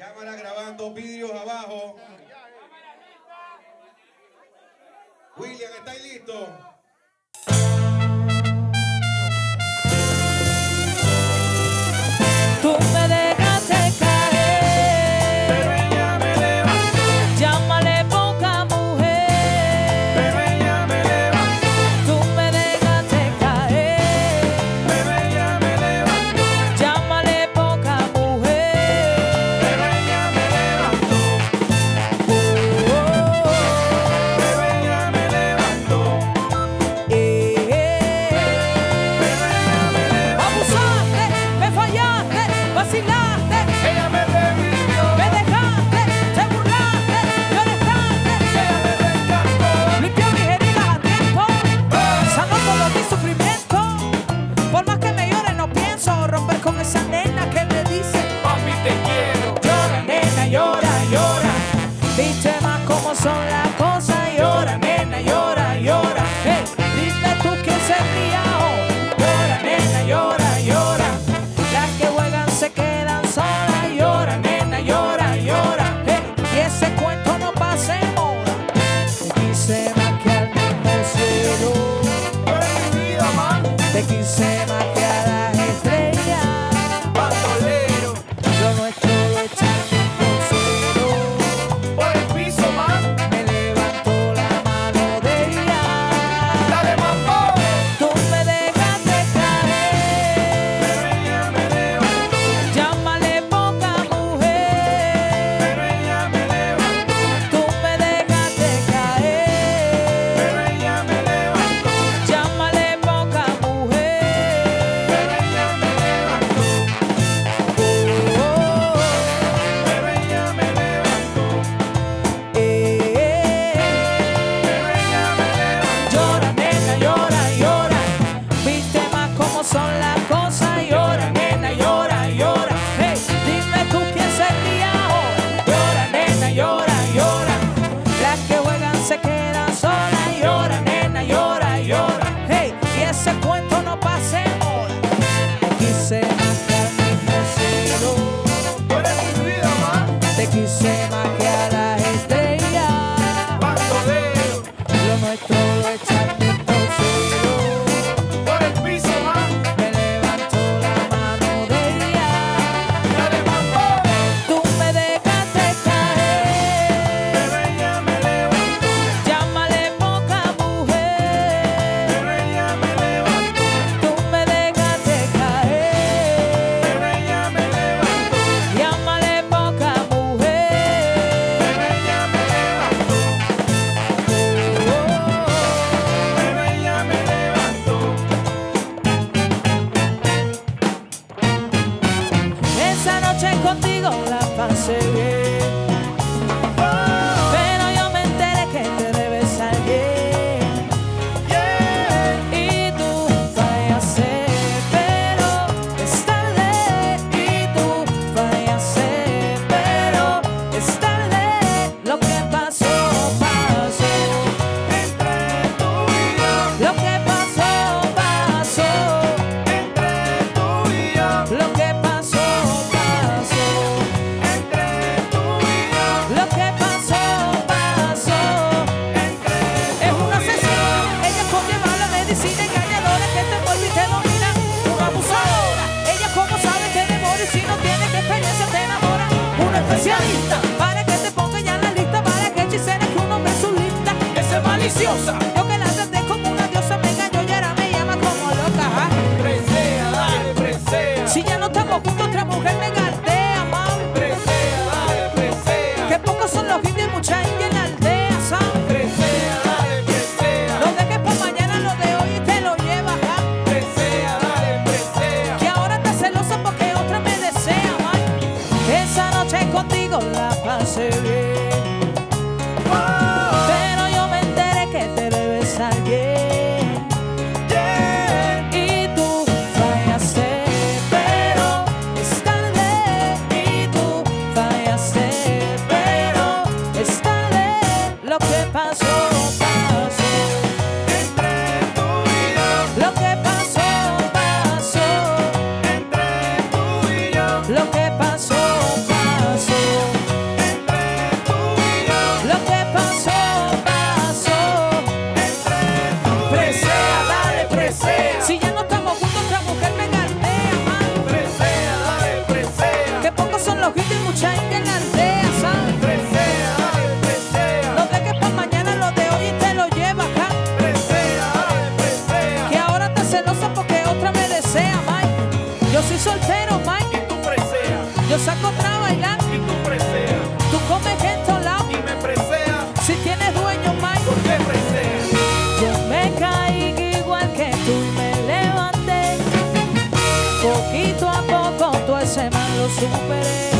Cámara grabando, vidrios abajo. William, ¿estáis listos? Tú me dejaste caer, pero ella me levantó. Llámale poca mujer, pero ella me levantó. Tú me dejaste caer, pero ella me levantó. Llámale poca mujer, pero ella me levantó. Oh, oh, oh. Pero ella me levantó. Pero ella me levantó. Abusaste, me fallaste, vacilaste, ella me revivió, me dejaste, te burlaste, lloraste, ella me rescató, limpió mis heridas a tiempo, sanó todo mi sufrimiento. Por más que me llore no pienso romper con esa nena que me dice, papi te quiero. Llora nena, llora, llora, viste más cómo son las cosas. Llora nena, llora, llora, hey, dime tú quién sería. Llora nena, llora, llora, las que juegan se quedan solas. Llora nena, llora, llora, hey, y ese cuento no pasa de moda. Te quise más que al mismo cielo, Llora mi vida, man. te quise más que a las estrellas. Bandolero, Lo nuestro lo echaste un consuelo. Por el piso, man. Me levantó la mano de ella. Dale, mambo. Tú me dejaste caer, Pero ella me levantó. llámale poca mujer, Pero ella me levantó. tú me dejaste caer, Pero ella me levantó. llámale poca mujer, Pero ella me levantó. oh, oh, oh. Pero ella me levantó. Pero ella me levantó. Llora nena, llora, llora, viste más cómo son las cosas. Llora nena, llora, llora, hey, dime tú quién sería ahora. Llora nena, llora, llora, las que juegan se quedan solas. Llora nena, llora, llora, hey, y ese cuento no pase ahora. Te quise más que al mismo cielo, Llora mi vida, man. te quise más que a las estrellas. Bandolero, Lo nuestro lo echaste por suelo. Por el piso, man. Me levantó la mano de ella. Dale, mambo. Tú me dejaste caer, Pero ella me levantó. llámale poca mujer, Pero ella me levantó. tú me dejaste caer, Pero ella me levantó. llámale poca mujer. Pero ella me levantó. Pero ella me levantó. Esa noche contigo la pasé bien, pero yo me enteré que te debes a alguien, y tú fallaste, pero es tarde. Y tú fallaste, pero es tarde. Lo que pasó, pasó. Entre tú y yo, Lo que pasó, pasó. entre tú y yo, Lo que pasó, pasó. entre tú y yo, Lo que pasó, pasó. Es una asesina, ella conlleva la medicina engañadora que te envuelve y te domina, una abusadora. Ella como sabe que demora y si no tiene que experiencia te enamora, una especialista para que te ponga ya en la lista, para que hechiceres que un hombre es su lista. Esa es maliciosa, yo que la traté como una diosa, me engañó y ahora me llama como loca. presea, dale, presea, Si ya no estamos juntos, otra mujer me gardea, man. presea, dale, presea, Que pocos son los indios y mucha india en la aldea, ¿sabes? presea, dale, presea, No dejes por mañana lo de hoy y te lo llevas, ah. presea, dale, presea. Que ahora estás celosa porque otra me desea, man. Esa noche contigo la pasé bien, pero yo me enteré que te debes a alguien, y tú fallaste, pero es tarde. Y tú fallaste, pero es tarde. Lo que pasó, pasó. entre tú y yo, Lo que pasó, pasó. entre tú y yo, Lo que pasó, pasó. salsero, Mike. Y tú preseas. Yo saco otra bailando. Y tú preseas. Tú comes gente al lado. Y me preseas. Si tienes dueño, Mike. ¿Por qué preseas? Yo me caí igual que tú y me levanté. Poquito a poco todo ese mal lo superé.